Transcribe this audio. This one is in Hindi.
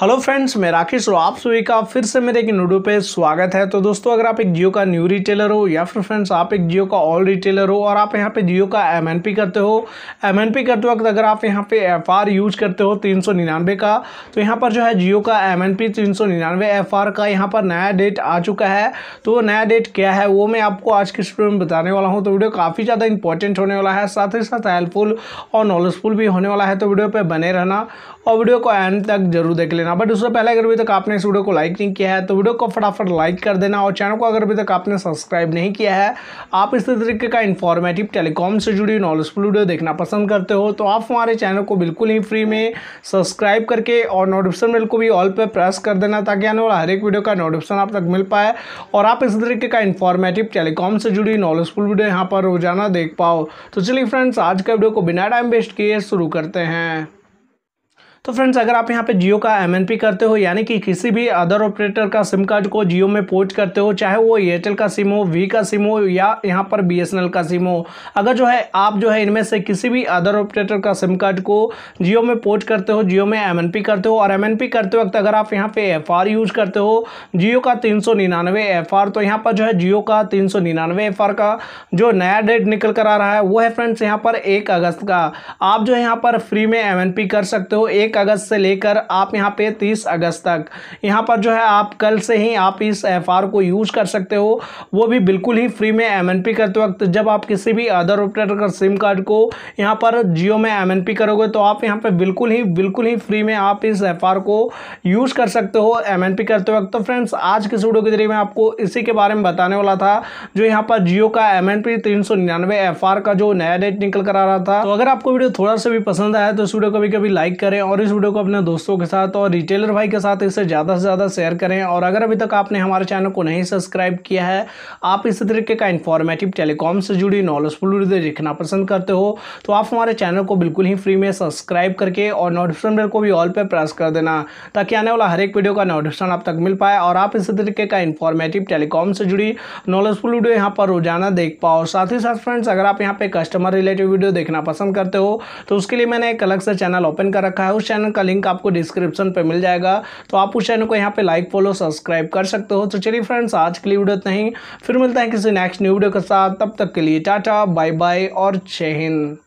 हेलो फ्रेंड्स, मैं राकेश और आप सभी का फिर से मेरे एक वीडियो पे स्वागत है। तो दोस्तों, अगर आप एक जियो का न्यू रिटेलर हो या फिर फ्रेंड्स आप एक जियो का ओल्ड रिटेलर हो और आप यहाँ पे जियो का एमएनपी करते हो, एमएनपी करते वक्त अगर आप यहाँ पे एफआर यूज करते हो 399 का, तो यहाँ पर जो है जियो का एमएनपी 399 एफआर का यहाँ पर नया डेट आ चुका है। तो वो नया डेट क्या है वो मैं आपको आज की वीडियो में बताने वाला हूँ। तो वीडियो काफ़ी ज़्यादा इंपॉर्टेंट होने वाला है, साथ ही साथ हेल्पफुल और नॉलेजफुल भी होने वाला है। तो वीडियो पर बने रहना और वीडियो को एंड तक जरूर देख लेना। बट उससे पहले अगर अभी तक आपने इस वीडियो को लाइक नहीं किया है तो वीडियो को फटाफट लाइक कर देना, और चैनल को अगर अभी तक आपने सब्सक्राइब नहीं किया है, आप इस तरीके का इंफॉर्मेटिव टेलीकॉम से जुड़ी नॉलेजफुल वीडियो देखना पसंद करते हो, तो आप हमारे चैनल को बिल्कुल ही फ्री में सब्सक्राइब करके और नोटिफिकेशन बेल को भी ऑल पर प्रेस कर देना, ताकि आने वाला हर एक वीडियो का नोटिफिकेशन आप तक मिल पाए और आप इस तरीके का इंफॉर्मेटिव टेलीकॉम से जुड़ी नॉलेजफुल वीडियो यहाँ पर रोजाना देख पाओ। तो चलिए फ्रेंड्स, आज का वीडियो को बिना टाइम वेस्ट किए शुरू करते हैं। तो फ्रेंड्स, अगर आप यहाँ पे जियो का एमएनपी करते हो, यानी कि किसी भी अदर ऑपरेटर का सिम कार्ड को जियो में पोर्ट करते हो, चाहे वो एयरटेल का सिम हो, वी का सिम हो या यहाँ पर बीएसएनएल का सिम हो, अगर जो है आप जो है इनमें से किसी भी अदर ऑपरेटर का सिम कार्ड को जियो में पोर्ट करते हो, जियो में एमएनपी करते हो, और एमएनपी करते वक्त अगर आप यहाँ पे एफआर यूज करते हो जियो का 399 एफआर, तो यहाँ पर जो है जियो का 399 एफआर का जो नया डेट निकल कर आ रहा है वो है फ्रेंड्स यहाँ पर 1 अगस्त का। आप जो है यहाँ पर फ्री में एमएनपी कर सकते हो 1 अगस्त से लेकर आप यहाँ पे 30 अगस्त तक। यहाँ पर जो है आप कल से ही आप इस एफआर को यूज कर सकते हो, वो भी बिल्कुल ही फ्री में एमएनपी करते वक्त। जब आप किसी भी अदर ऑपरेटर का सिम कार्ड को यहाँ पर जियो में एमएनपी करोगे तो आप यहाँ पे बिल्कुल ही फ्री में आप इस एफआर को यूज कर सकते हो एमएनपी करते वक्त। तो फ्रेंड्स, आज के वीडियो के जरिए मैं आपको इसी के बारे में बताने वाला था, जो यहाँ पर जियो का एमएनपी 399 एफआर का जो नया डेट निकल कर आ रहा था। तो अगर आपको वीडियो थोड़ा सा भी पसंद आया तो इस वीडियो को भी कभी लाइक करें और इस वीडियो को अपने दोस्तों के साथ और रिटेलर भाई के साथ इसे ज़्यादा से ज़्यादा शेयर करें। और अगर अभी तक आपने हमारे चैनल को नहीं सब्सक्राइब किया है, आप इस तरीके का इंफॉर्मेटिव टेलीकॉम से जुड़ी नॉलेजफुल वीडियो देखना पसंद करते हो, तो आप हमारे चैनल को बिल्कुल ही फ्री में सब्सक्राइब करके और नोटिफिकेशन बेल को भी ऑल पर प्रेस कर देना, ताकि आने वाला हर एक वीडियो का नोटिफिकेशन आप तक मिल पाए और आप इस तरीके का इंफॉर्मेटिव टेलीकॉम से जुड़ी नॉलेजफुल वीडियो यहाँ पर रोजाना देख पाओ। साथ ही साथ फ्रेंड्स, अगर आप यहाँ पर कस्टमर रिलेटेड वीडियो देखना पसंद करते हो तो उसके लिए मैंने एक अलग से चैनल ओपन कर रखा है। उस चैनल का लिंक आपको डिस्क्रिप्शन पे मिल जाएगा, तो आप उस चैनल को यहाँ पे लाइक, फॉलो, सब्सक्राइब कर सकते हो। तो चलिए फ्रेंड्स, आज के लिए वीडियो इतना ही, फिर मिलते हैं किसी नेक्स्ट न्यू वीडियो के साथ। तब तक के लिए टाटा, बाय बाय और जय हिंद।